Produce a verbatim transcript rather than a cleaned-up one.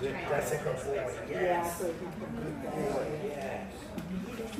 That's it. Yes. Good boy. Yes.